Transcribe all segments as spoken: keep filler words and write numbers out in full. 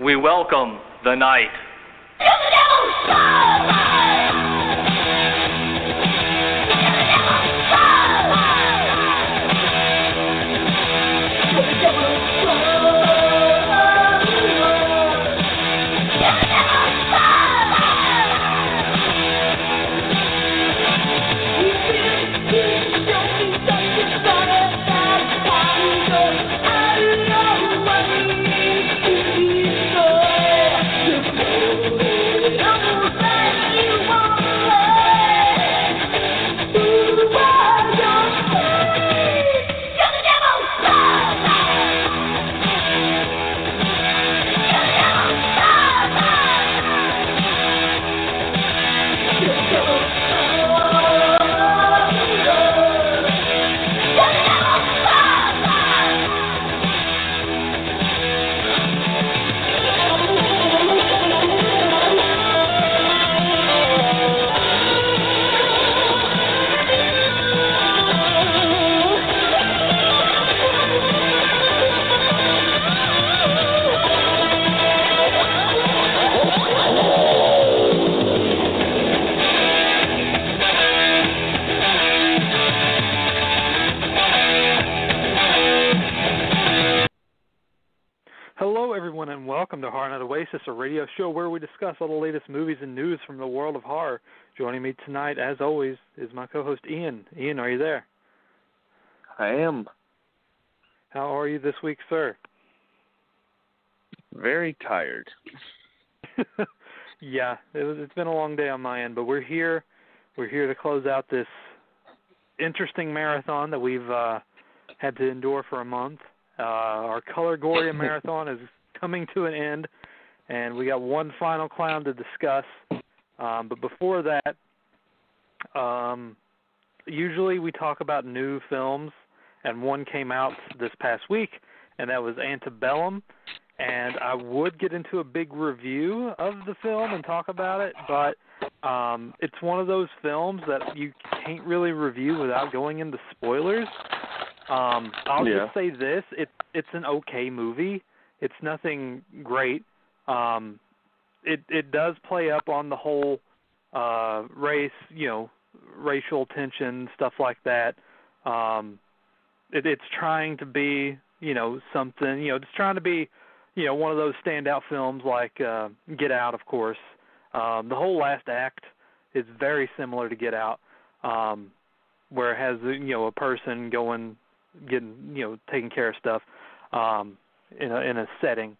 We welcome the night. A radio show where we discuss all the latest movies and news from the world of horror. Joining me tonight, as always, is my co-host Ian. Ian, are you there? I am. How are you this week, sir? Very tired. Yeah, it was, it's been a long day on my end, but we're here. We're here to close out this interesting marathon that we've uh, had to endure for a month. Uh, our Coulrgoria Marathon is coming to an end. And we got one final clown to discuss. Um, but before that, um, usually we talk about new films, and one came out this past week, and that was Antebellum. And I would get into a big review of the film and talk about it, but um, it's one of those films that you can't really review without going into spoilers. Um, I'll yeah. just say this. It, it's an okay movie. It's nothing great. Um, it it does play up on the whole uh, race, you know, racial tension, stuff like that. Um, it, it's trying to be, you know, something, you know, it's trying to be, you know, one of those standout films like uh, Get Out, of course. Um, the whole last act is very similar to Get Out, um, where it has, you know, a person going, getting, you know, taking care of stuff um, in a, in a setting.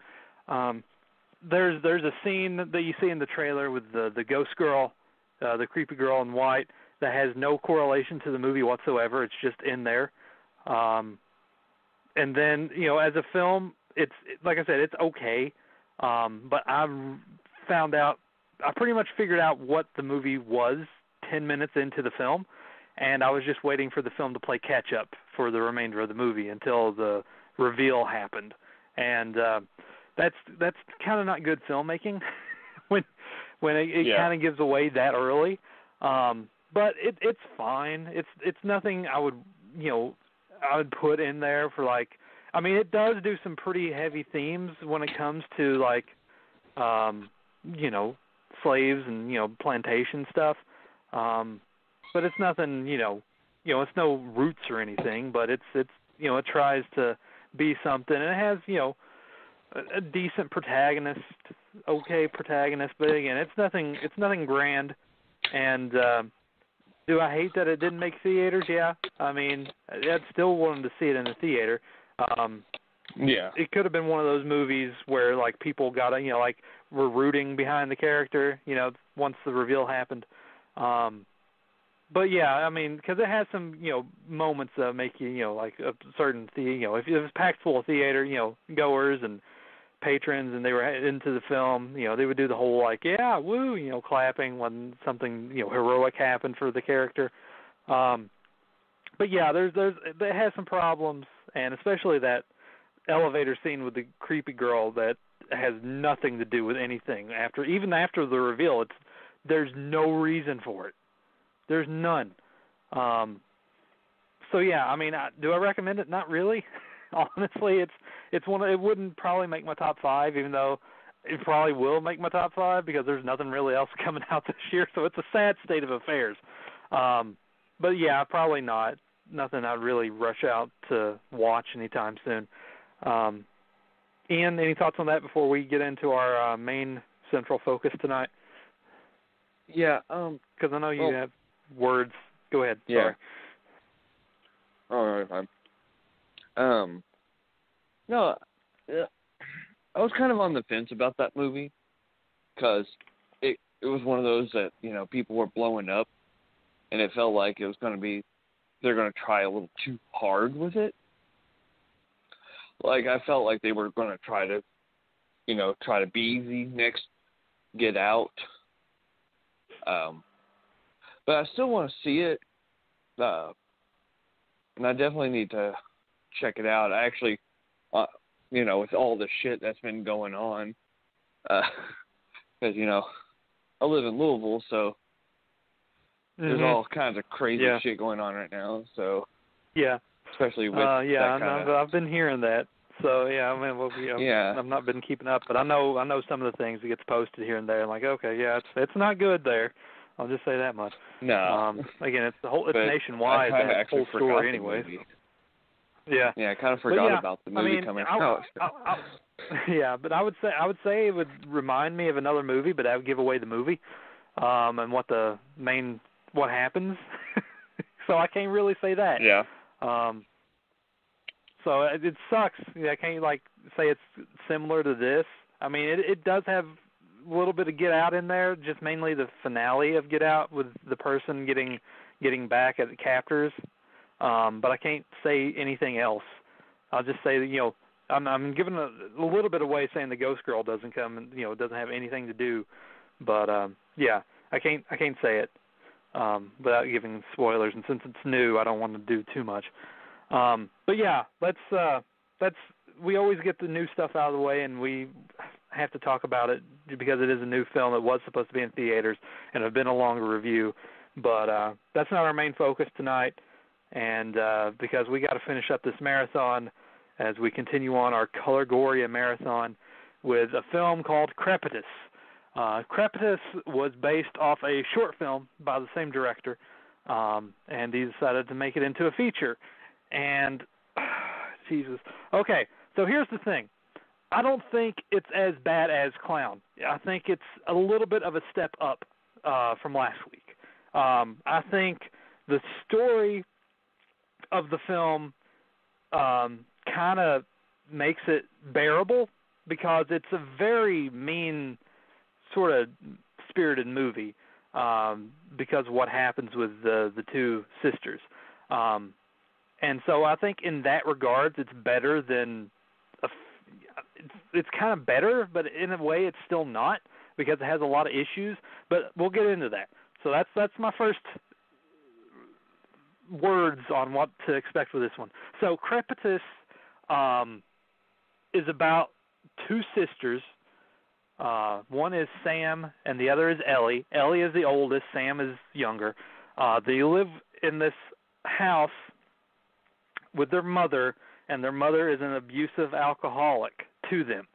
Um, There's there's a scene that you see in the trailer with the, the ghost girl, uh, the creepy girl in white, that has no correlation to the movie whatsoever. It's just in there. Um, and then, you know, as a film, it's like I said, it's okay. Um, but I found out, I pretty much figured out what the movie was ten minutes into the film, and I was just waiting for the film to play catch-up for the remainder of the movie until the reveal happened. And... Uh, That's that's kind of not good filmmaking when when it, it yeah. kind of gives away that early. Um, but it it's fine. It's it's nothing I would you know I would put in there for like. I mean, it does do some pretty heavy themes when it comes to like um, you know slaves and you know plantation stuff. Um, but it's nothing you know you know it's no Roots or anything. But it's it's you know it tries to be something, and it has you know. a decent protagonist, okay protagonist, but again, it's nothing. It's nothing grand. And uh, do I hate that it didn't make theaters? Yeah, I mean, I'd still wanted to see it in the theater. Um, yeah, it could have been one of those movies where like people got you know like were rooting behind the character, you know, once the reveal happened. Um, but yeah, I mean, because it has some you know moments that make you you know like a certain the you know if it was packed full of theater you know goers and patrons and they were into the film, you know, they would do the whole like, yeah, woo, you know, clapping when something, you know, heroic happened for the character. Um, but yeah, there's, there's, it has some problems, and especially that elevator scene with the creepy girl that has nothing to do with anything after, even after the reveal, it's, there's no reason for it. There's none. Um, so yeah, I mean, I, do I recommend it? Not really. Honestly, it's it's one. It wouldn't probably make my top five, even though it probably will make my top five because there's nothing really else coming out this year, so it's a sad state of affairs. Um, but, yeah, probably not. Nothing I'd really rush out to watch anytime soon. Um, Ian, any thoughts on that before we get into our uh, main central focus tonight? Yeah. Um, because I know you well, have words. Go ahead. Yeah. Sorry. Oh, no, fine. Um, no, yeah. I was kind of on the fence about that movie because it, it was one of those that, you know, people were blowing up and it felt like it was going to be, they're going to try a little too hard with it. Like, I felt like they were going to try to, you know, try to be the next Get Out. Um, but I still want to see it. Uh, and I definitely need to check it out. I actually, uh, you know, with all the shit that's been going on, because, uh, you know, I live in Louisville, so mm-hmm. there's all kinds of crazy yeah. shit going on right now. So, yeah. Especially with uh, yeah, that kinda... I've been hearing that. So yeah, I mean, we'll be, I've, yeah. I've not been keeping up, but I know I know some of the things that gets posted here and there. I'm like, okay, yeah, it's it's not good there. I'll just say that much. No. Um, again, it's the whole it's but nationwide that whole story, anyway. Yeah. Yeah, I kind of forgot yeah, about the movie I mean, coming I'll, out. I'll, I'll, yeah, but I would say I would say it would remind me of another movie, but I would give away the movie um, and what the main what happens. So I can't really say that. Yeah. Um, so it, it sucks. I can't like say it's similar to this. I mean, it, it does have a little bit of Get Out in there, just mainly the finale of Get Out with the person getting getting back at the captors. Um, but I can't say anything else. I'll just say that, you know, I'm, I'm giving a, a little bit away saying the Ghost Girl doesn't come and, you know, it doesn't have anything to do. But um, yeah, I can't I can't say it. Um, without giving spoilers, and since it's new, I don't want to do too much. Um, but yeah, let's uh, let's we always get the new stuff out of the way, and we have to talk about it because it is a new film. It was supposed to be in theaters, and it's been a longer review, but uh, that's not our main focus tonight. And uh, because we got to finish up this marathon as we continue on our Coulrgoria Marathon with a film called Crepitus. Uh, Crepitus was based off a short film by the same director, um, and he decided to make it into a feature. And, oh, Jesus. Okay, so here's the thing. I don't think it's as bad as Clown. I think it's a little bit of a step up uh, from last week. Um, I think the story of the film um, kind of makes it bearable because it's a very mean sort of spirited movie um, because of what happens with the, the two sisters. Um, and so I think in that regard, it's better than, a, it's, it's kind of better, but in a way it's still not because it has a lot of issues, but we'll get into that. So that's, that's my first words on what to expect with this one. So Crepitus um, is about two sisters. Uh, one is Sam, and the other is Ellie. Ellie is the oldest. Sam is younger. Uh, they live in this house with their mother, and their mother is an abusive alcoholic to them.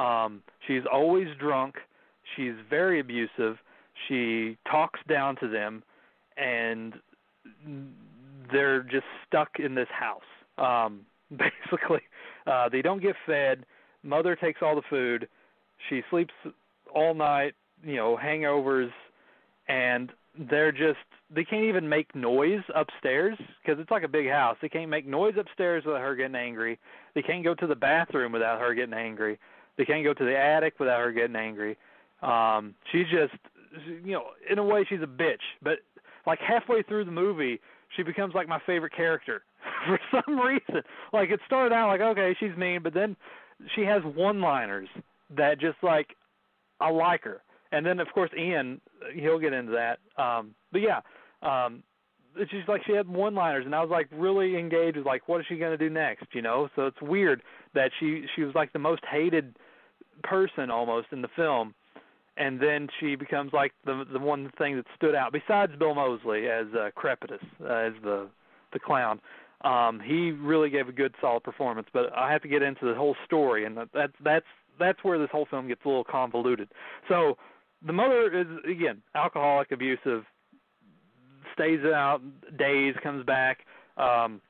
Um, she's always drunk. She's very abusive. She talks down to them, and they're just stuck in this house. Um, basically, uh, they don't get fed. Mother takes all the food. She sleeps all night, you know, hangovers, and they're just, they can't even make noise upstairs because it's like a big house. They can't make noise upstairs without her getting angry. They can't go to the bathroom without her getting angry. They can't go to the attic without her getting angry. Um, she's just, you know, in a way she's a bitch, but like halfway through the movie, she becomes like my favorite character for some reason. Like it started out like, okay, she's mean, but then she has one-liners that just, like, I like her. And then, of course, Ian, he'll get into that. Um, but, yeah, um, it's just like she had one-liners, and I was, like, really engaged with, like, what is she going to do next, you know? So it's weird that she, she was, like, the most hated person almost in the film, and then she becomes, like, the the one thing that stood out, besides Bill Moseley as uh, Crepitus, uh, as the, the clown. Um, he really gave a good, solid performance, but I have to get into the whole story, and that, that's, that's that's where this whole film gets a little convoluted. So the mother is, again, alcoholic, abusive, stays out days, comes back. Um,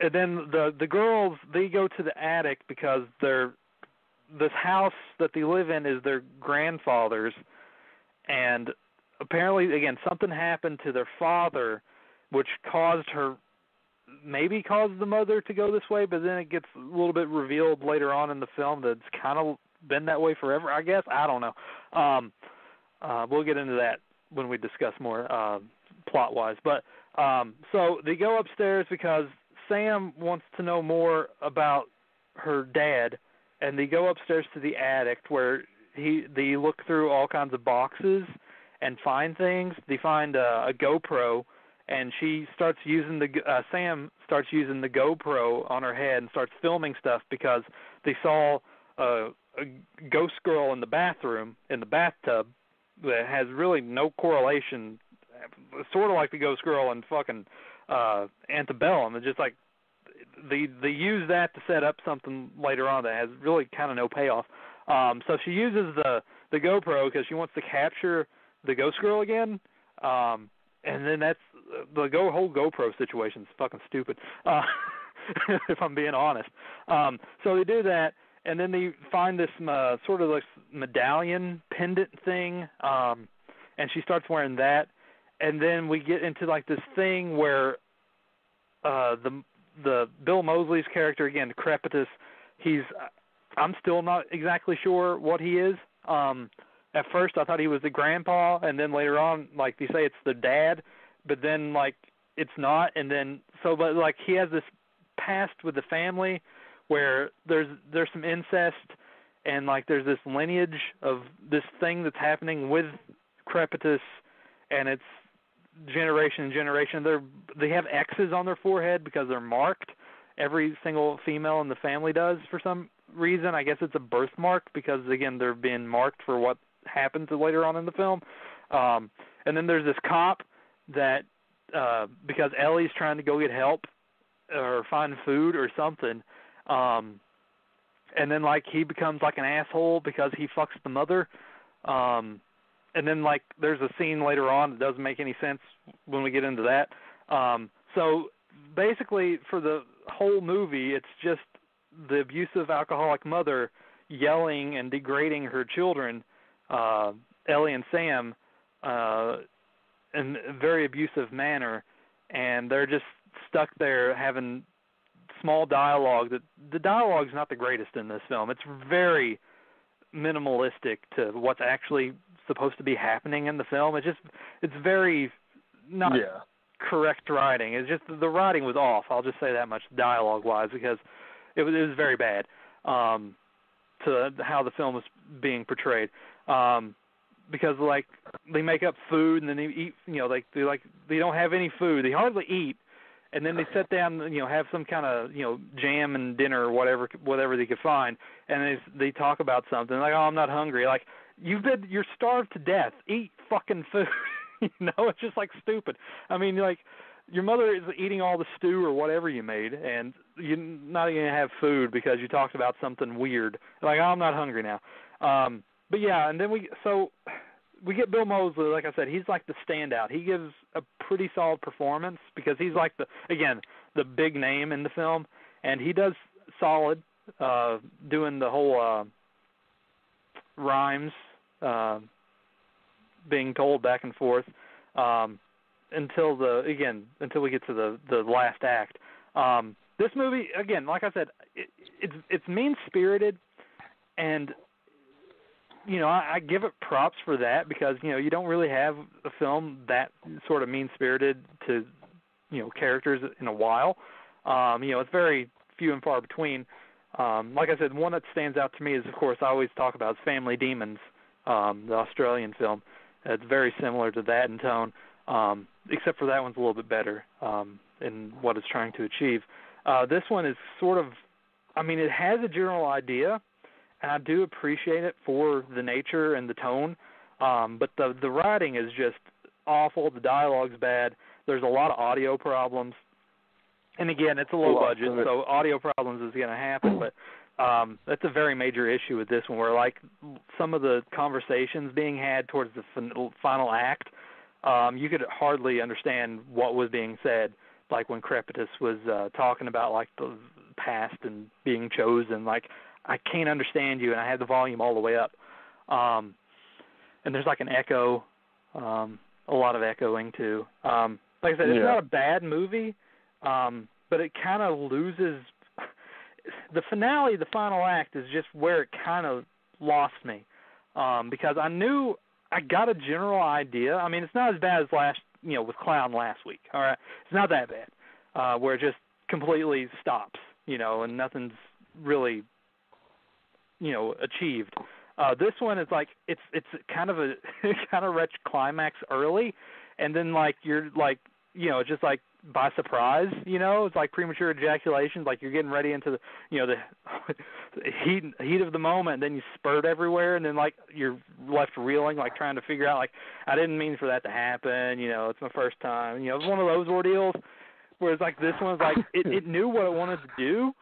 and then the the girls, they go to the attic because they're, this house that they live in is their grandfather's, and apparently, again, something happened to their father, which caused her, maybe caused the mother to go this way, but then it gets a little bit revealed later on in the film that it's kind of been that way forever, I guess. I don't know. Um, uh, we'll get into that when we discuss more uh, plot-wise. But um, so they go upstairs because Sam wants to know more about her dad, and they go upstairs to the attic where he they look through all kinds of boxes and find things. They find a, a GoPro, and she starts using the uh, Sam starts using the GoPro on her head and starts filming stuff because they saw a, a ghost girl in the bathroom in the bathtub that has really no correlation, sort of like the ghost girl in fucking uh, Antebellum. It's just like they they use that to set up something later on that has really kind of no payoff. Um, so she uses the the GoPro because she wants to capture the ghost girl again. Um, and then that's the go, whole GoPro situation is fucking stupid, uh, if I'm being honest. Um, so they do that, and then they find this uh, sort of like medallion pendant thing, um, and she starts wearing that. And then we get into like this thing where uh, the the Bill Moseley's character, again, Crepitus, he's I'm still not exactly sure what he is. Um, at first, I thought he was the grandpa, and then later on, like they say, it's the dad. But then, like, it's not, and then so, but like, he has this past with the family where there's there's some incest, and like, there's this lineage of this thing that's happening with Crepitus, and it's generation and generation. They're they have X's on their forehead because they're marked. Every single female in the family does for some reason. I guess it's a birthmark because again, they're being marked for what happens later on in the film. Um, and then there's this cop that uh, because Ellie's trying to go get help or find food or something, um, and then like he becomes like an asshole because he fucks the mother, um, and then like there's a scene later on that doesn't make any sense when we get into that. Um, so basically, for the whole movie, it's just the abusive alcoholic mother yelling and degrading her children, uh, Ellie and Sam, uh, in a very abusive manner, and they're just stuck there having small dialogue. That the dialogue's not the greatest in this film. It's very minimalistic to what's actually supposed to be happening in the film. It's just it's very not yeah. correct writing. It's just the writing was off. I'll just say that much dialogue wise because it was it was very bad um, to how the film was being portrayed. Um, Because like they make up food and then they eat, you know, like they like they don't have any food, they hardly eat, and then they sit down, you know, have some kind of you know jam and dinner or whatever whatever they could find, and they they talk about something like, oh, I'm not hungry, like you've been you're starved to death, eat fucking food, you know, it's just like stupid. I mean, like your mother is eating all the stew or whatever you made, and you're not even gonna have food because you talked about something weird, like oh, I'm not hungry now. Um, But yeah, and then we so we get Bill Moseley. Like I said, he's like the standout. He gives a pretty solid performance because he's like the again the big name in the film, and he does solid uh, doing the whole uh, rhymes uh, being told back and forth um, until the again until we get to the the last act. Um, this movie again, like I said, it, it's it's mean spirited and. You know, I, I give it props for that because, you know, you don't really have a film that sort of mean-spirited to, you know, characters in a while. Um, you know, it's very few and far between. Um, like I said, one that stands out to me is, of course, I always talk about is Family Demons, um, the Australian film. It's very similar to that in tone, um, except for that one's a little bit better um, in what it's trying to achieve. Uh, this one is sort of, I mean, it has a general idea, and I do appreciate it for the nature and the tone, um, but the the writing is just awful. The dialogue's bad. There's a lot of audio problems, and again, it's a low budget, so audio problems is going to happen. But Um, that's a very major issue with this one, where like some of the conversations being had towards the fin- final act, um, you could hardly understand what was being said. Like when Crepitus was uh, talking about like the past and being chosen, like I can't understand you, and I had the volume all the way up. Um, and there's like an echo, um, a lot of echoing too. Um, like I said, it's yeah. not a bad movie, um, but it kind of loses. The finale, the final act, is just where it kind of lost me, um, because I knew I got a general idea. I mean, it's not as bad as last, you know, with Clown last week. All right, it's not that bad, uh, where it just completely stops, you know, and nothing's really, you know, achieved. Uh, this one is like it's it's kind of a kind of wretched climax early, and then like you're like you know just like. by surprise, you know, it's like premature ejaculation, like you're getting ready into the, you know, the heat heat of the moment, and then you spurt everywhere, and then like you're left reeling, like trying to figure out, like, I didn't mean for that to happen, you know, it's my first time, you know, it's one of those ordeals, whereas like this one's like, it, it knew what it wanted to do,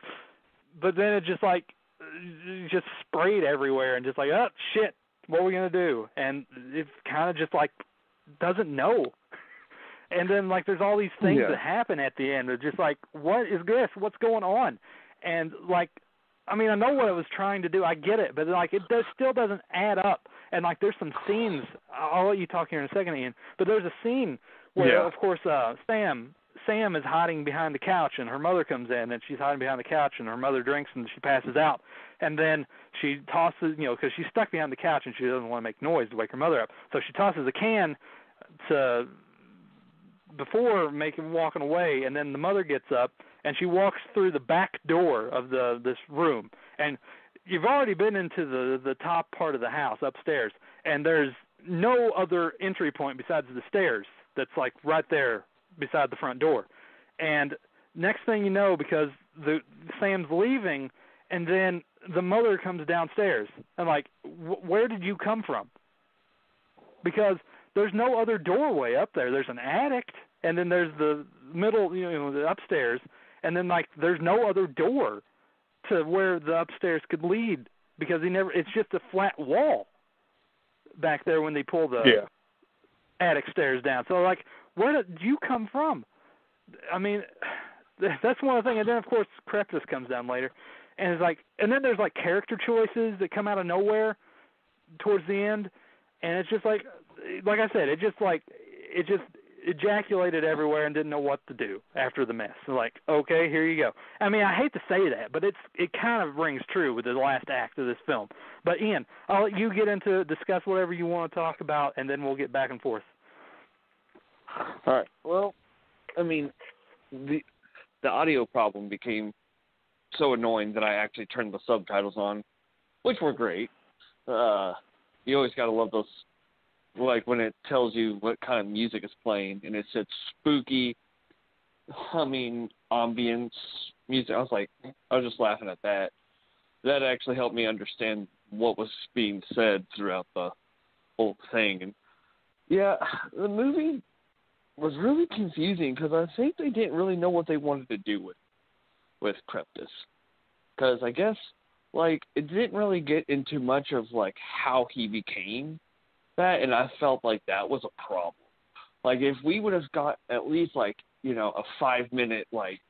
but then it just like, just sprayed everywhere, and just like, oh, shit, what are we going to do? And it's kind of just like, doesn't know. And then, like, there's all these things yeah. that happen at the end. They're just like, what is this? What's going on? And, like, I mean, I know what it was trying to do. I get it. But, like, it does, still doesn't add up. And, like, there's some scenes. I'll let you talk here in a second, Ian. But there's a scene where, yeah. of course, uh, Sam Sam is hiding behind the couch, and her mother comes in, and she's hiding behind the couch, and her mother drinks, and she passes out. And then she tosses, you know, because she's stuck behind the couch, and she doesn't want to make noise to wake her mother up. So she tosses a can to... before making walking away, and then the mother gets up and she walks through the back door of the this room, and you've already been into the the top part of the house upstairs, and there's no other entry point besides the stairs that's like right there beside the front door. And next thing you know, because the Sam's leaving, and then the mother comes downstairs, and like, where did you come from? Because there's no other doorway up there. There's an attic, and then there's the middle, you know, the upstairs, and then, like, there's no other door to where the upstairs could lead, because he never. It's just a flat wall back there when they pull the yeah. attic stairs down. So, like, where did you come from? I mean, that's one of the things. And then, of course, Crepitus comes down later, and it's like, and then there's, like, character choices that come out of nowhere towards the end, and it's just like... Like I said, it just like it just ejaculated everywhere and didn't know what to do after the mess. So like, okay, here you go. I mean, I hate to say that, but it's it kind of rings true with the last act of this film. But Ian, I'll let you get into discuss whatever you want to talk about, and then we'll get back and forth. All right. Well, I mean, the the audio problem became so annoying that I actually turned the subtitles on, which were great. Uh, you always got to love those. Like when it tells you what kind of music is playing, and it said spooky, humming, ambience music. I was like, I was just laughing at that. That actually helped me understand what was being said throughout the whole thing. And yeah, the movie was really confusing because I think they didn't really know what they wanted to do with with Crepitus. Because I guess like it didn't really get into much of like how he became. That, and I felt like that was a problem. Like if we would have got at least like, you know, a five minute like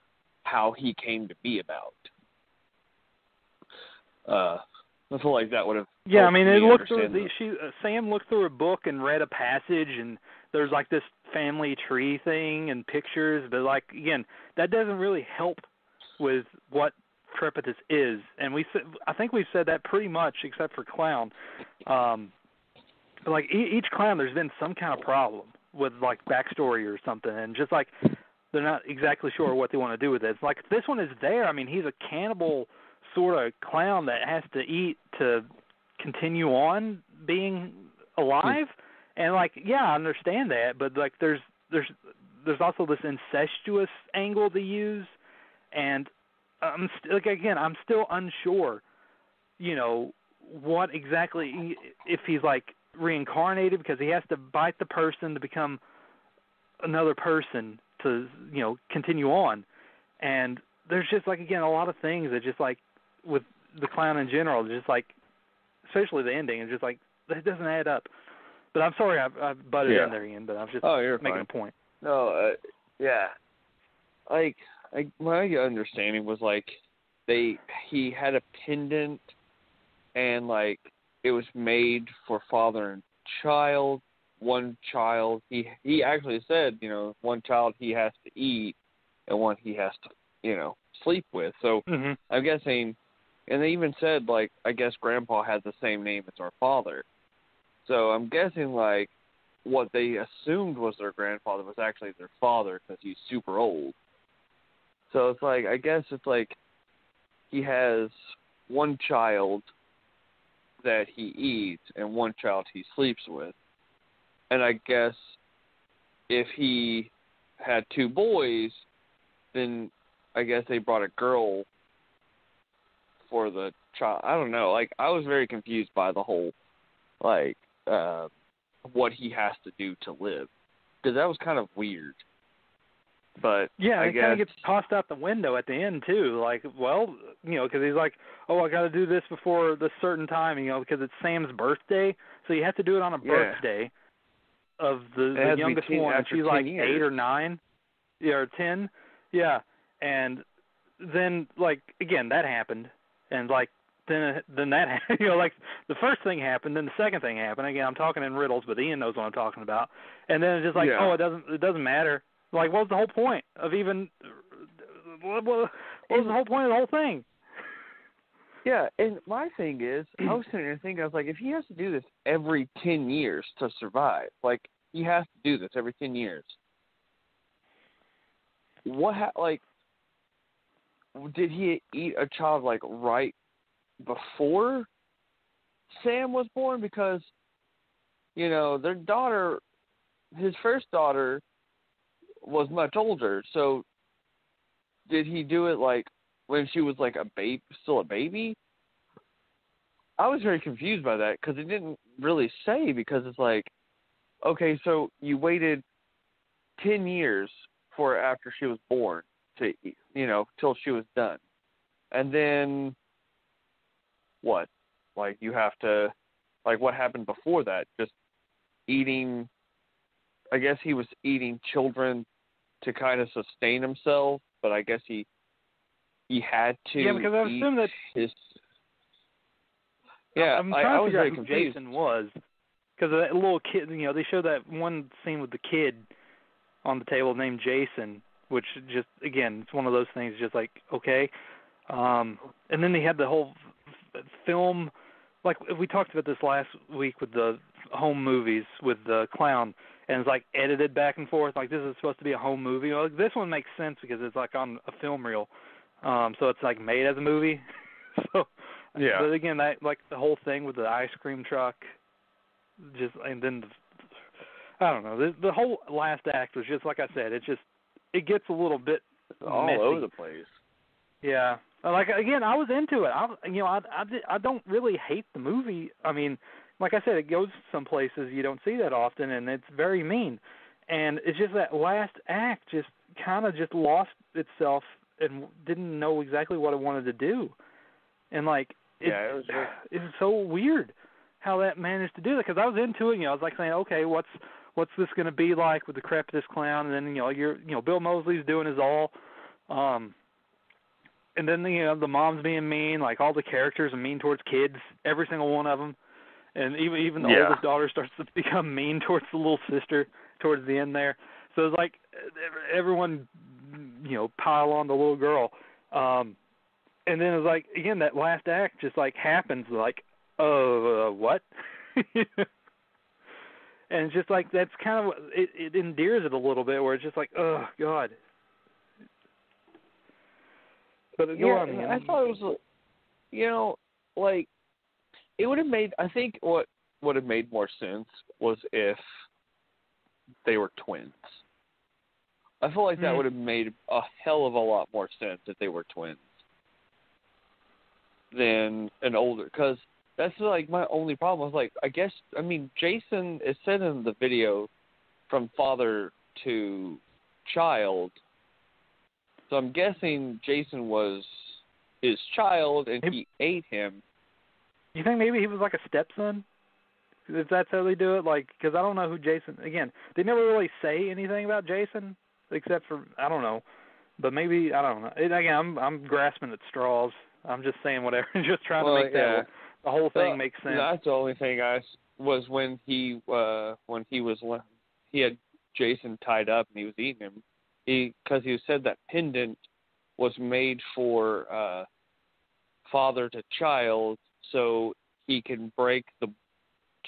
how he came to be about. Uh, I feel like that would have. Yeah, I mean, it looked through the, she uh, Sam looked through a book and read a passage, and there's like this family tree thing and pictures, but like again, that doesn't really help with what Crepitus is, and we I think we've said that pretty much except for Clown. Um, But like each clown, there's been some kind of problem with like backstory or something, and just like they're not exactly sure what they want to do with it. It's like this one is there. I mean, he's a cannibal sort of clown that has to eat to continue on being alive. And like, yeah, I understand that, but like there's there's there's also this incestuous angle they use, and I'm st- like again, I'm still unsure, you know, what exactly if he's like. Reincarnated because he has to bite the person to become another person to, you know, continue on. And there's just like, again, a lot of things that just like with the clown in general, just like, especially the ending, is just like, it doesn't add up. But I'm sorry I, I butted yeah. in there again, but I was just oh, making fine. a point. No, uh, yeah. Like, I, my understanding was, like, they he had a pendant, and, like, it was made for father and child. One child, he he actually said, you know, one child he has to eat, and one he has to, you know, sleep with. So mm-hmm. I'm guessing, and they even said, like, I guess Grandpa had the same name as our father. So I'm guessing, like, what they assumed was their grandfather was actually their father because he's super old. So it's like, I guess it's like he has one child that he eats and one child he sleeps with. And I guess if he had two boys, then I guess they brought a girl for the child. I don't know. Like, I was very confused by the whole, like, uh, what he has to do to live. Because that was kind of weird. But yeah, I it guess... kind of gets tossed out the window at the end, too. Like, well, you know, because he's like, oh, I got to do this before this certain time, you know, because it's Sam's birthday. So you have to do it on a birthday. Yeah. Of the, the youngest ten, one, she's like years. eight or nine, yeah, or ten, yeah. And then, like, again, that happened, and like then then that you know, like the first thing happened, then the second thing happened. Again, I'm talking in riddles, but Ian knows what I'm talking about. And then it's just like, yeah. oh, it doesn't it doesn't matter. Like, what was the whole point of even? What, what was the whole point of the whole thing? Yeah, and my thing is, I was sitting there thinking, I was like, if he has to do this every ten years to survive, like, he has to do this every ten years, what, ha- like, did he eat a child, like, right before Sam was born? Because, you know, their daughter, his first daughter, was much older, so did he do it, like, when she was like a babe, still a baby? I was very confused by that because it didn't really say, because it's like, okay, so you waited ten years for after she was born to, you know, till she was done. And then what? Like, you have to, like, what happened before that? Just eating, I guess he was eating children to kind of sustain himself, but I guess he, He had to. Yeah, because I assume that. His... Yeah, I'm trying I, to figure I was out who confused. Jason was, because that little kid. You know, they showed that one scene with the kid on the table named Jason, which just again, it's one of those things. Just like, okay, um, and then they had the whole f- film. Like, we talked about this last week with the home movies with the clown, and it's like edited back and forth. Like, this is supposed to be a home movie. Like, this one makes sense because it's like on a film reel. Um, so it's like made as a movie. so, yeah. But again, that, like, the whole thing with the ice cream truck, just and then the, I don't know. The, the whole last act was just like I said. It just it gets a little bit all messy. Over the place. Yeah. Like, again, I was into it. I you know I, I, I don't really hate the movie. I mean, like I said, it goes some places you don't see that often, and it's very mean. And it's just that last act just kind of just lost itself. And didn't know exactly what I wanted to do, and like it, yeah, it was it was so weird how that managed to do that, because I was into it. You know, I was like saying, okay, what's what's this going to be like with the Crepitus clown? And then you know, you're you know, Bill Moseley's doing his all, um, and then you know, the mom's being mean. Like, all the characters are mean towards kids, every single one of them, and even even the yeah. oldest daughter starts to become mean towards the little sister towards the end there. So it's like everyone, you know, pile on the little girl. Um, and then it's like, again, that last act just like happens like, oh, uh, what? And it's just like, that's kind of, it, it endears it a little bit where it's just like, oh God. But yeah, go on, I thought it was, you know, like it would have made, I think what would have made more sense was if they were twins. I feel like that would have made a hell of a lot more sense if they were twins than an older, because that's like my only problem. I was like, I guess, I mean, Jason is said in the video from father to child, so I'm guessing Jason was his child, and he, he ate him. You think maybe he was like a stepson? If that's how they do it, like, because I don't know who Jason. Again, they never really say anything about Jason, except for I don't know, but maybe I don't know. It, again, I'm I'm grasping at straws. I'm just saying whatever, just trying well, to make yeah. that the whole thing well, make sense. That's the only thing I was when he uh, when he was he had Jason tied up and he was eating him. He because he said that pendant was made for uh, father to child, so he can break the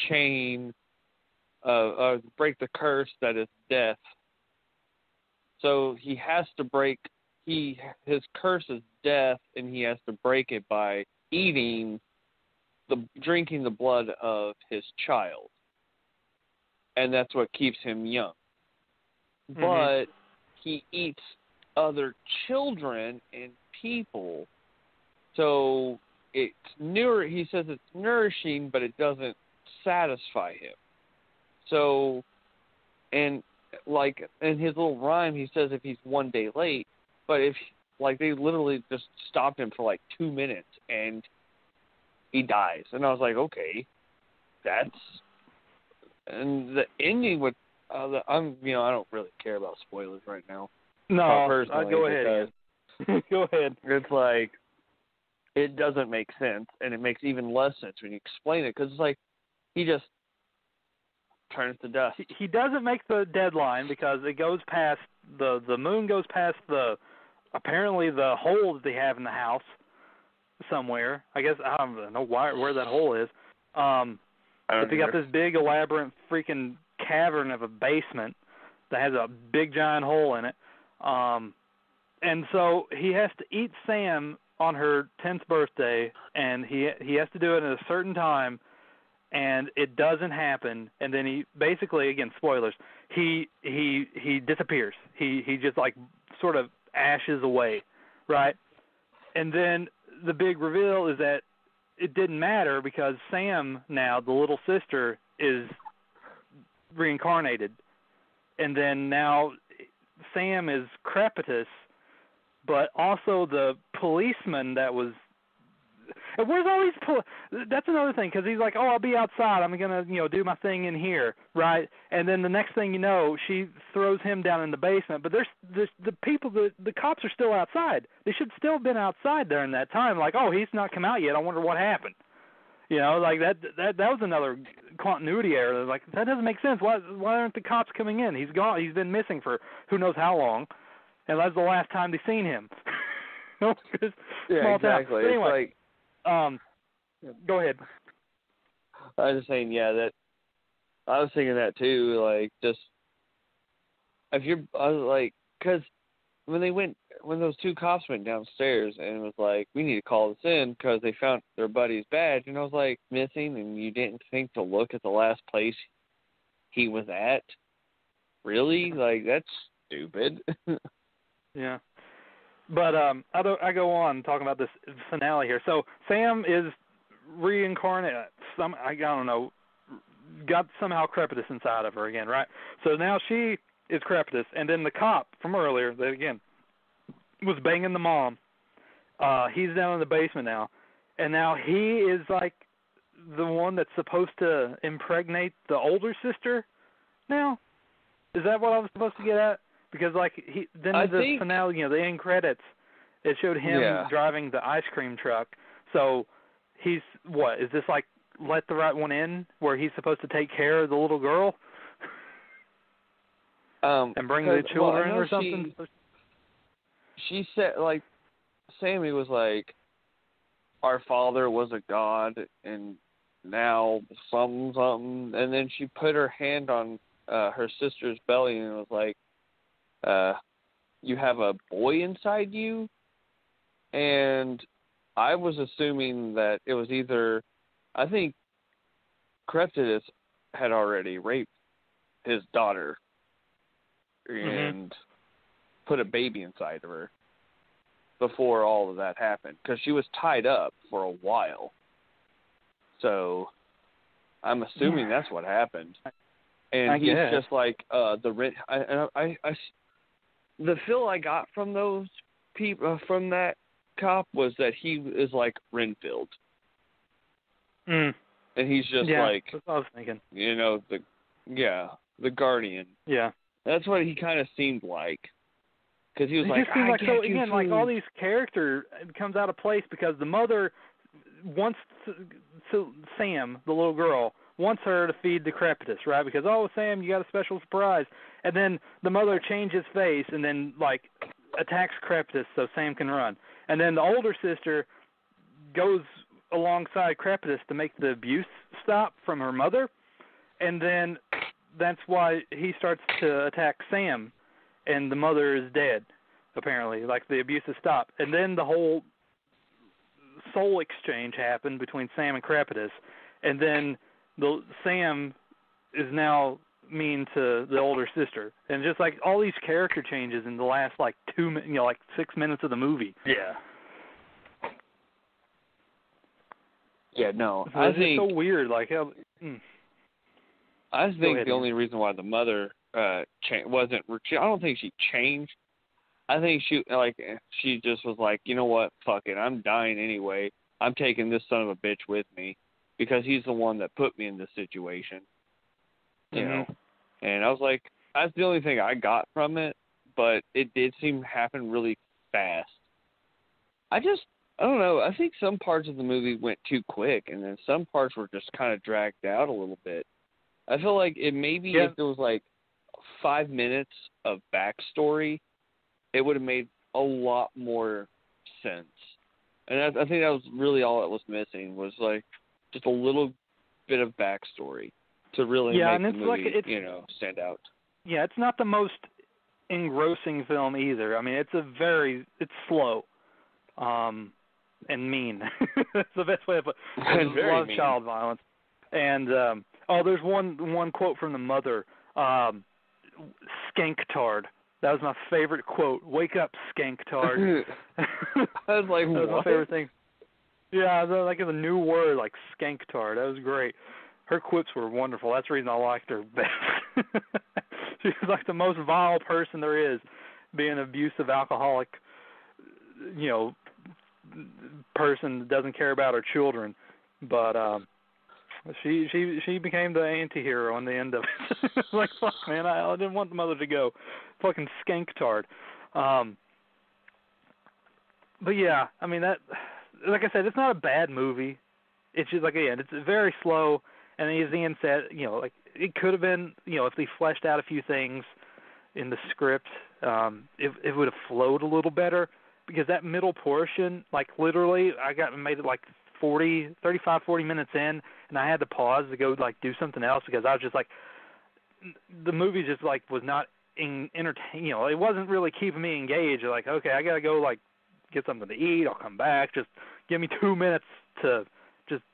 chain, uh, uh, break the curse that is death. So he has to break he his curse is death, and he has to break it by eating the drinking the blood of his child, and that's what keeps him young. Mm-hmm. But he eats other children and people, so it's nour- He says it's nourishing, but it doesn't satisfy him. So, and like in his little rhyme, he says if he's one day late, but if like they literally just stopped him for like two minutes and he dies. And I was like, okay, that's and the ending with uh, the, I'm you know I don't really care about spoilers right now. No, uh, go ahead. go ahead. It's like it doesn't make sense, and it makes even less sense when you explain it because it's like. He just turns to dust. He, he doesn't make the deadline because it goes past the the moon goes past the apparently the hole that they have in the house somewhere. I guess I don't know why where that hole is. Um, but they got this big elaborate freaking cavern of a basement that has a big giant hole in it. Um, and so he has to eat Sam on her tenth birthday, and he he has to do it at a certain time. And it doesn't happen, and then he basically, again, spoilers. He he he disappears. He he just like sort of ashes away, right? And then the big reveal is that it didn't matter because Sam now, the little sister, is reincarnated, and then now Sam is Crepitus, but also the policeman that was. And where's all these? Poli- That's another thing because he's like, "Oh, I'll be outside. I'm gonna, you know, do my thing in here, right?" And then the next thing you know, she throws him down in the basement. But there's, there's the people, the the cops are still outside. They should still have been outside during that time. Like, oh, he's not come out yet. I wonder what happened. You know, like that that that was another continuity error. Like that doesn't make sense. Why why aren't the cops coming in? He's gone. He's been missing for who knows how long, and that's the last time they've seen him. yeah, small exactly. Anyway. It's like- Um, go ahead. I was saying, yeah, that I was thinking that too. Like, just if you're, I was like, because when they went, when those two cops went downstairs and was like, we need to call this in because they found their buddy's badge, and I was like, missing, and you didn't think to look at the last place he was at. Really? Like, that's stupid. yeah. But um, I, don't, I go on talking about this finale here. So Sam is reincarnated. Some I don't know, got somehow Crepitus inside of her again, right? So now she is Crepitus, and then the cop from earlier that again was banging the mom. Uh, he's down in the basement now, and now he is like the one that's supposed to impregnate the older sister. Now, is that what I was supposed to get at? Because, like, he, then I the think, finale, you know, the end credits, it showed him yeah. driving the ice cream truck. So he's, what, is this like Let the Right One In, where he's supposed to take care of the little girl um, and bring the children well, or something? She, she said, like, Sammy was like, our father was a god, and now something, something. And then she put her hand on uh, her sister's belly and was like, Uh, you have a boy inside you, and I was assuming that it was either, I think Crepitus had already raped his daughter and mm-hmm. put a baby inside of her before all of that happened, because she was tied up for a while. So I'm assuming yeah. that's what happened. And I he's guess. just like uh, the I I. I, I The feel I got from those people, from that cop was that he is like Renfield. Mm. And he's just yeah, like, that's what I was thinking. You know, the yeah, the guardian. Yeah. That's what he kind of seemed like. Because he was like, I like, so again, food. Like all these character comes out of place because the mother wants to, so Sam, the little girl, wants her to feed the Crepitus, right? Because, oh, Sam, you got a special surprise. And then the mother changes face and then, like, attacks Crepitus so Sam can run. And then the older sister goes alongside Crepitus to make the abuse stop from her mother. And then that's why he starts to attack Sam. And the mother is dead, apparently. Like, the abuse has stopped. And then the whole soul exchange happened between Sam and Crepitus. And then the Sam is now mean to the older sister. And just, like, all these character changes in the last, like, two minutes, you know, like, six minutes of the movie. Yeah. Yeah, no. I it's think, so weird. Like, how, mm. I think ahead, the only man. reason why the mother... Uh, cha- wasn't. She, I don't think she changed. I think she like she just was like, you know what, fuck it, I'm dying anyway. I'm taking this son of a bitch with me because he's the one that put me in this situation. You mm-hmm. know. And I was like, that's the only thing I got from it. But it did seem to happen really fast. I just, I don't know. I think some parts of the movie went too quick, and then some parts were just kind of dragged out a little bit. I feel like it maybe yeah. if it was like five minutes of backstory, it would have made a lot more sense. And I, I think that was really all that was missing, was like just a little bit of backstory to really yeah, make and the it's movie, like it's, you know, stand out. Yeah, it's not the most engrossing film either. I mean, it's a very, it's slow um, and mean. That's the best way to put it. There's a lot of child violence. And, um, oh, there's one, one quote from the mother, um, skanktard. That was my favorite quote. Wake up, skanktard. That was like that was what? my favorite thing. Yeah, that was like a new word, like skanktard. That was great. Her quips were wonderful. That's the reason I liked her best. She was like the most vile person there is, being an abusive alcoholic, you know, person that doesn't care about her children. But um She she she became the anti-hero in the end of it. Like, fuck, man, I, I didn't want the mother to go. Fucking skanktard. Um, but, yeah, I mean, that, like I said, it's not a bad movie. It's just, like, again, it's very slow. And as Ian said, you know, like, it could have been, you know, if they fleshed out a few things in the script, um, it, it would have flowed a little better. Because that middle portion, like, literally, I got made it, like, forty, thirty-five, forty minutes in, and I had to pause to go, like, do something else because I was just, like, the movie just, like, was not in, entertain. You know, it wasn't really keeping me engaged. Like, okay, I got to go, like, get something to eat. I'll come back. Just give me two minutes to just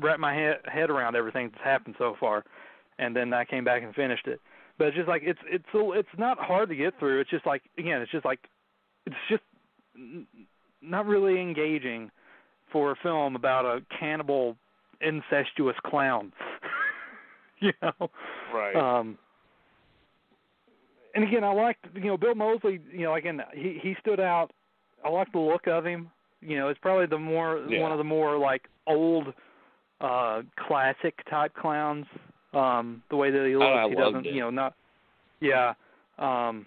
wrap my he- head around everything that's happened so far. And then I came back and finished it. But it's just, like, it's it's it's not hard to get through. It's just, like, again, it's just, like, it's just not really engaging for a film about a cannibal incestuous clown. You know? Right. Um, and again, I liked, you know, Bill Moseley, you know, again, he, he stood out. I liked the look of him. You know, it's probably the more, yeah. one of the more like old, uh, classic type clowns. Um, the way that he looks, oh, he doesn't, it. you know, not, yeah. Um,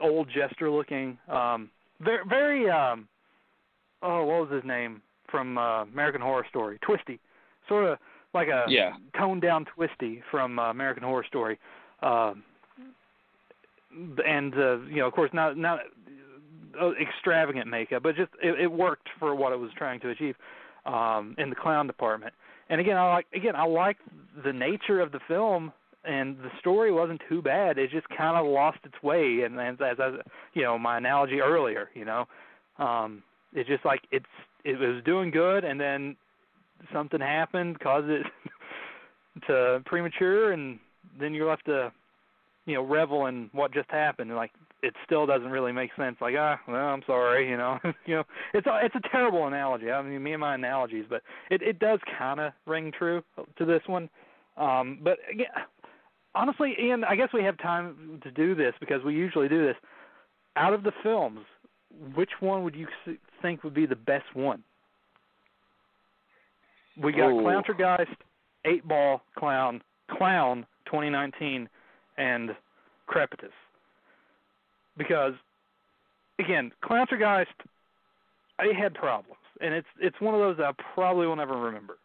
old jester looking, um, very, very, um, oh, what was his name? From uh, American Horror Story, Twisty, sort of like a yeah. toned down Twisty from uh, American Horror Story, um, and uh, you know, of course, not not uh, extravagant makeup, but just it, it worked for what it was trying to achieve um, in the clown department. And again, I like again, I like the nature of the film, and the story wasn't too bad. It just kind of lost its way, and, and as I, you know, my analogy earlier, you know, um, it's just like it's. It was doing good, and then something happened, caused it to premature, and then you're left to, you know, revel in what just happened. And like, it still doesn't really make sense. Like, ah, well, I'm sorry, you know, you know, it's a, it's a terrible analogy. I mean, me and my analogies, but it, it does kind of ring true to this one. Um, but again, honestly, Ian, I guess we have time to do this because we usually do this. Out of the films, which one would you think would be the best one? We got oh. Clowntergeist, eight ball Clown, Clown twenty nineteen, and Crepitus. Because, again, Clowntergeist, it had problems. And it's it's one of those that I probably will never remember.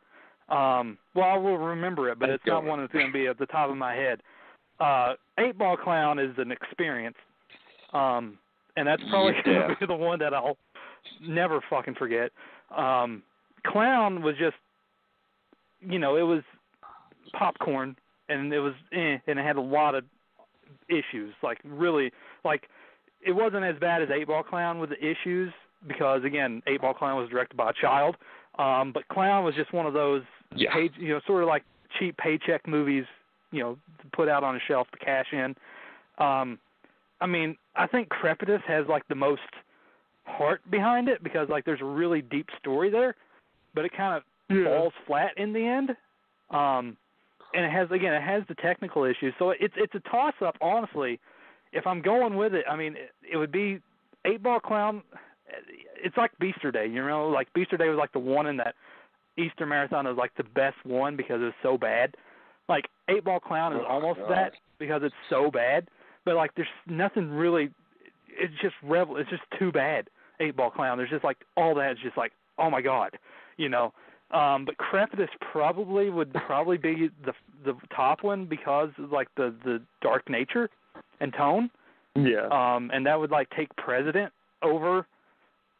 Um, well, I will remember it, but it's not one that's going to be at the top of my head. Uh, eight ball Clown is an experience, um, and that's probably yeah. going to be the one that I'll never fucking forget. Um, Clown was just, you know, it was popcorn, and it was, eh, and it had a lot of issues. Like, really, like, it wasn't as bad as eight ball Clown with the issues, because, again, eight ball Clown was directed by a child, um, but Clown was just one of those, yeah. pay, you know, sort of like cheap paycheck movies, you know, put out on a shelf to cash in. Um, I mean, I think Crepitus has, like, the most heart behind it, because, like, there's a really deep story there, but it kind of yeah. falls flat in the end. Um, and it has, again, it has the technical issues. So it's it's a toss-up, honestly. If I'm going with it, I mean, it, it would be eight ball Clown. It's like Beaster Day, you know? Like, Beaster Day was, like, the one in that Easter Marathon was, like, the best one because it was so bad. Like, eight ball Clown is oh almost God. that because it's so bad. But, like, there's nothing really – it's just revel. It's just too bad, eight ball Clown. There's just, like, all that is just, like, oh, my God, you know? Um, but Crepitus probably would probably be the the top one because of, like, the, the dark nature and tone. Yeah. Um, and that would, like, take precedent over –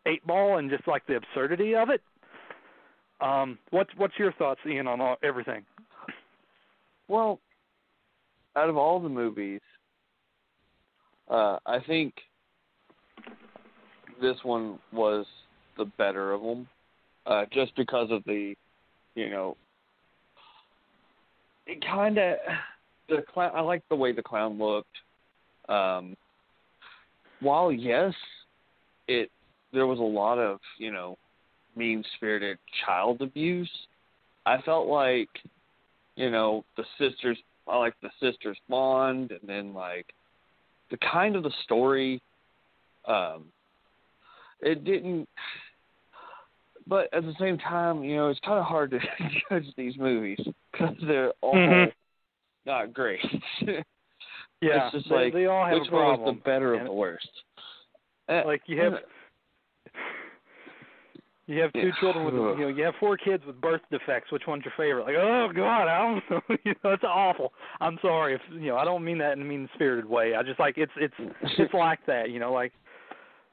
eight ball and just like the absurdity of it. Um, what's what's your thoughts, Ian, on all, everything? Well, out of all the movies, uh, I think this one was the better of them, uh, just because of the, you know, it kind of the clown. I like the way the clown looked. Um, while yes, it. There was a lot of, you know, mean-spirited child abuse. I felt like, you know, the sisters, I like the sisters bond, and then, like, the kind of the story, um, it didn't, but at the same time, you know, it's kind of hard to judge these movies, because they're all mm-hmm. not great. yeah, it's just they, like, they all have which a one was the better and, of the worst? Like, you have... You have two yeah. children with, you know, you have four kids with birth defects. Which one's your favorite? Like, oh God, I don't know. you know, it's awful. I'm sorry if you know. I don't mean that in a mean-spirited way. I just like it's it's it's like that. You know, like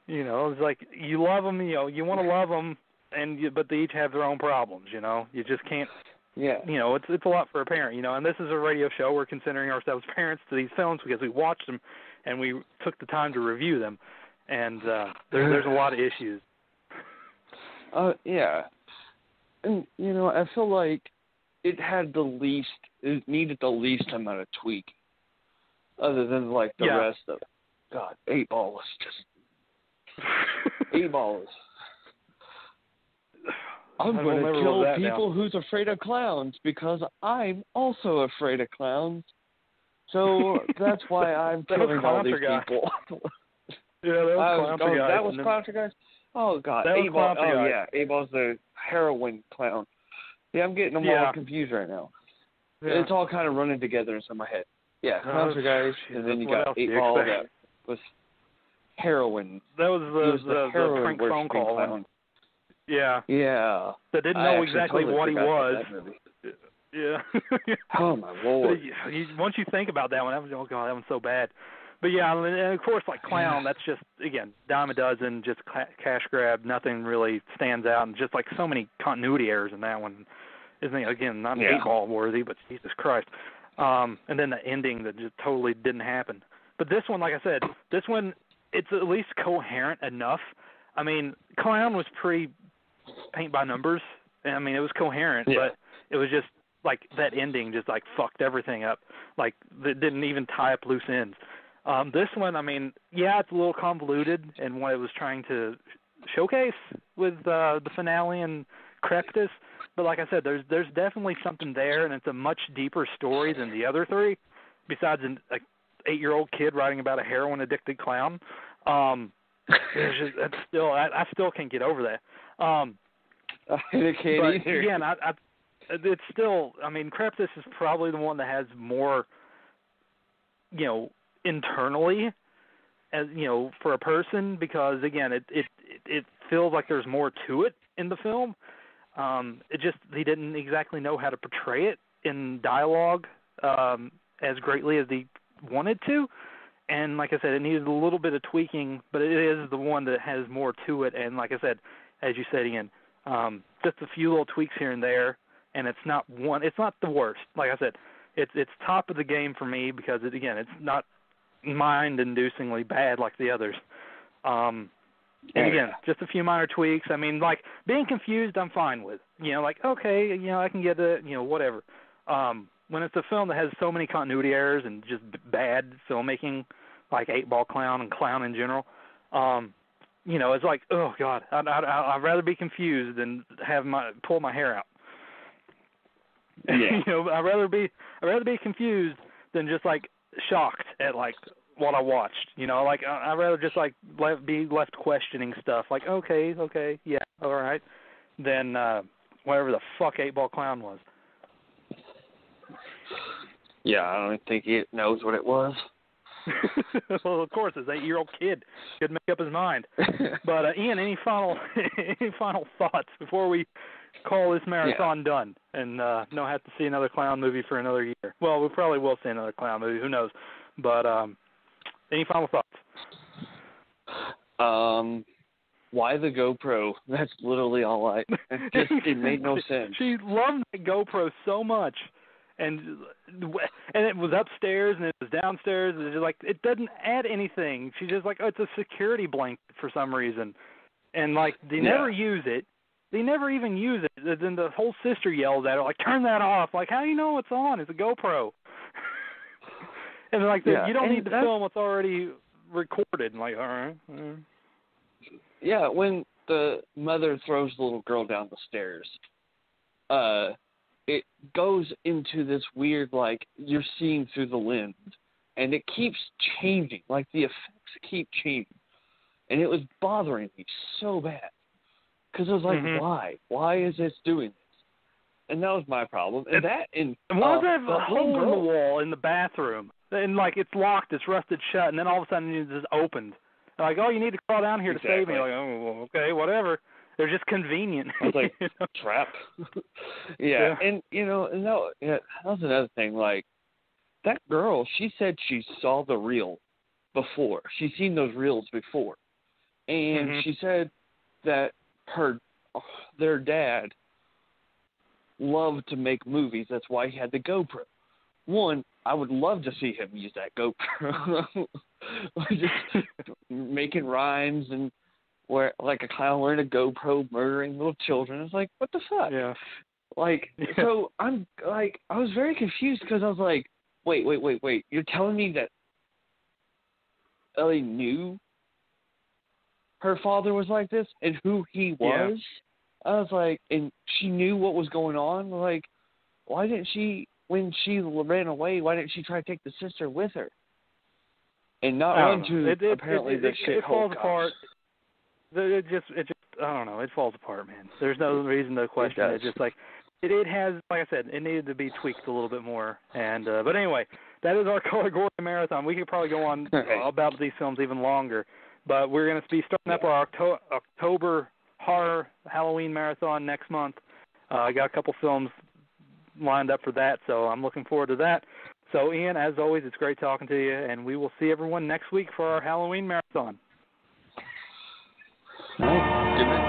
you know, it's like you love them. You know, you want to love them, and you, but they each have their own problems. You know, you just can't. Yeah. You know, it's it's a lot for a parent. You know, and this is a radio show. We're considering ourselves parents to these films because we watched them, and we took the time to review them, and uh, there, there's a lot of issues. Uh, yeah, and you know, I feel like it had the least, it needed the least amount of tweak, other than like the yeah. rest of it. God, eight ball was just eight balls. I'm going to kill people now. Who's afraid of clowns because I'm also afraid of clowns, so that's why I'm killing all these people. yeah, that was Clowntergeist. Oh, that was Clowntergeist. Oh, God. eight ball. Oh, yeah. eight ball's the heroin clown. Yeah, I'm getting them yeah. all confused right now. Yeah. It's all kind of running together inside my head. Yeah, Clowntergeist, oh, and then you got eight ball that was heroin. That was the, was the, the, the prank phone call. Clown. Yeah. Yeah. That didn't know exactly totally what he was. Yeah. oh, my Lord. Once you think about that one, that was, oh, God, that one's so bad. But, yeah, and, of course, like, Clown, that's just, again, dime a dozen, just cash grab, nothing really stands out, and just, like, so many continuity errors in that one. Isn't again, not yeah. eight ball worthy, but Jesus Christ. Um, and then the ending that just totally didn't happen. But this one, like I said, this one, it's at least coherent enough. I mean, Clown was pretty paint by numbers. I mean, it was coherent, yeah. but it was just, like, that ending just, like, fucked everything up. Like, it didn't even tie up loose ends. Um, this one, I mean, yeah, it's a little convoluted in what it was trying to showcase with uh, the finale and Crepitus, but like I said, there's there's definitely something there, and it's a much deeper story than the other three, besides an eight-year-old kid writing about a heroin-addicted clown. Um, It's just, it's still, I, I still can't get over that. Um, I can't but either. Again, I, I, it's still, I mean, Crepitus is probably the one that has more, you know, internally, as you know, for a person, because again, it it it feels like there's more to it in the film. Um, it just he didn't exactly know how to portray it in dialogue um, as greatly as he wanted to. And like I said, it needed a little bit of tweaking, but it is the one that has more to it. And like I said, as you said, Ian, um, just a few little tweaks here and there, and it's not one. It's not the worst. Like I said, it's it's top of the game for me because it, again, it's not mind-inducingly bad like the others. Um, and again, just a few minor tweaks. I mean, like being confused, I'm fine with. You know, like okay, you know, I can get it. You know, whatever. Um, When it's a film that has so many continuity errors and just bad filmmaking, like eight ball Clown and Clown in general, um, you know, it's like, oh, God, I'd, I'd, I'd rather be confused than have my pull my hair out. Yeah. you know, I'd rather be I'd rather be confused than just, like, shocked at, like, what I watched. You know, like, I'd rather just, like, left, be left questioning stuff. Like, okay, okay, yeah, all right, than uh, whatever the fuck eight ball Clown was. Yeah, I don't think he knows what it was. Well, of course, his eight-year-old kid could make up his mind. But uh, Ian, any final any final thoughts before we call this marathon yeah. done and uh, not have to see another clown movie for another year? Well, we probably will see another clown movie. Who knows? But um, any final thoughts? Um. Why the GoPro? That's literally all I... Just, it made no sense. She loved the GoPro so much. And and it was upstairs and it was downstairs. And it was just like, it doesn't add anything. She's just like, oh, it's a security blanket for some reason. And, like, they yeah. never use it. They never even use it. And then the whole sister yells at her, like, turn that off. Like, how do you know it's on? It's a GoPro. And they're like, yeah. you don't and need to film what's already recorded. And like, all right, all right. Yeah, when the mother throws the little girl down the stairs, uh, it goes into this weird, like, you're seeing through the lens, and it keeps changing. Like, the effects keep changing. And it was bothering me so bad. Because I was like, mm-hmm. why? Why is this doing this? And that was my problem. And it's, that, and... and why uh, does it have a hole in the wall in the bathroom? And, like, it's locked, it's rusted shut, and then all of a sudden it's just opened. Like, oh, you need to crawl down here exactly. to save me. Like, oh, okay, whatever. They're just convenient. I was like, you know? Trap. yeah. yeah, and, you know, and that, yeah, that was another thing. Like, that girl, she said she saw the reel before. She's seen those reels before. And mm-hmm. she said that her, their dad loved to make movies. That's why he had the GoPro. One, I would love to see him use that GoPro. Just making rhymes and where like a clown wearing a GoPro murdering little children. It's like, what the fuck? Yeah. Like, yeah. so I'm like, I was very confused because I was like, wait, wait, wait, wait. You're telling me that Ellie knew her father was like this and who he was? Yeah. I was like, and she knew what was going on. Like, why didn't she? When she ran away, why didn't she try to take the sister with her? And not run to it, it, apparently it, it, the it, shit it falls gosh. apart. It just, it just, I don't know. It falls apart, man. There's no reason to question it. It's just like it, it has, like I said, it needed to be tweaked a little bit more. And uh, but anyway, that is our Coulrgoria Marathon. We could probably go on okay. about these films even longer, but we're going to be starting up our Octo- October Horror Halloween Marathon next month. Uh, I got a couple films lined up for that, so I'm looking forward to that. So, Ian, as always, it's great talking to you, and we will see everyone next week for our Halloween marathon. All right. Good night.